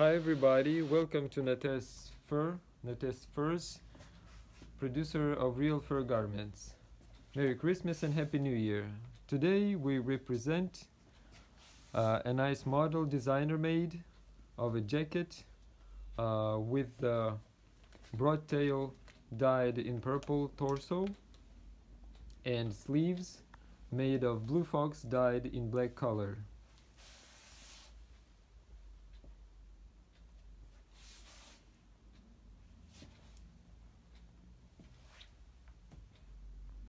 Hi everybody, welcome to Natesse Furs, producer of real fur garments. Merry Christmas and Happy New Year. Today we represent a nice model designer made of a jacket with the broad tail dyed in purple torso and sleeves made of blue fox dyed in black color.